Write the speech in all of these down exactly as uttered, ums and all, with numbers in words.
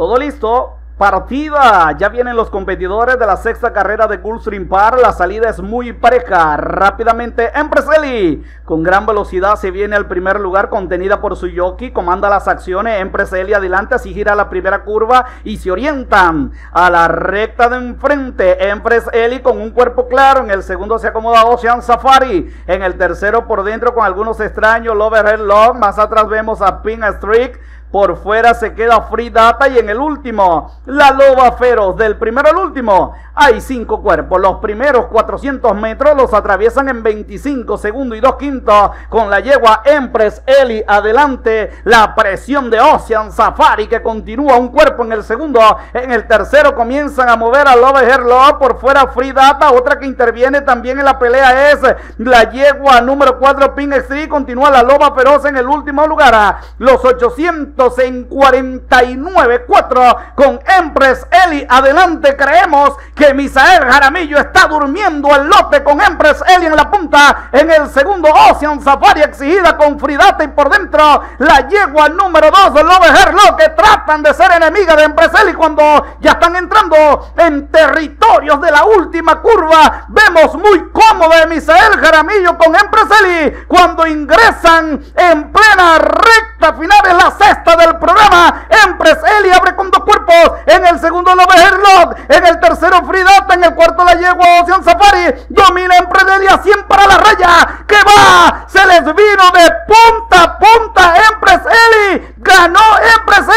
Todo listo, partida, ya vienen los competidores de la sexta carrera de Gulfstream Park. La salida es muy pareja, rápidamente Empress Eli con gran velocidad se viene al primer lugar, contenida por su jockey, comanda las acciones. Empress Eli adelante, así gira la primera curva y se orientan a la recta de enfrente. Empress Eli con un cuerpo claro, en el segundo se acomoda Ocean Safari, en el tercero por dentro con algunos extraños Loba Herloa, más atrás vemos a Pin Streak. Por fuera se queda Free Data y en el último, la Loba Feroz. Del primero al último hay cinco cuerpos. Los primeros cuatrocientos metros los atraviesan en veinticinco segundos y dos quintos. Con la yegua Empress Eli adelante, la presión de Ocean Safari que continúa un cuerpo en el segundo. En el tercero comienzan a mover a Loba Herloa. Por fuera Free Data, otra que interviene también en la pelea es la yegua número cuatro Pin Streak. Continúa la Loba Feroz en el último lugar. Los ochocientos en cuarenta y nueve cuatro con Empress Eli adelante. Creemos que Emisael Jaramillo está durmiendo el lote con Empress Eli en la punta, en el segundo Ocean Safari exigida con Free Data y por dentro la yegua número dos Love Her Law, que tratan de ser enemiga de Empress Eli. Cuando ya están entrando en territorios de la última curva vemos muy cómodo a Emisael Jaramillo con Empress Eli. Cuando ingresan en plena recta final en la sexta del programa, Empress Eli abre con dos cuerpos, en el segundo Love Herlock, en el tercero Free Data, en el cuarto la yegua Ocean Safari, domina Empress Eli a cien para la raya, que va, se les vino de punta a punta Empress Eli, ganó Empress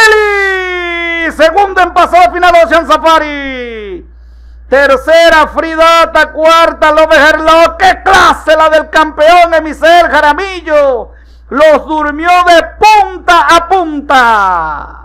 Eli, segundo en pasada final Ocean Safari, tercera Free Data, cuarta Love Herlock. ¡Qué clase la del campeón Emisael Jaramillo! Los durmió de punta a punta.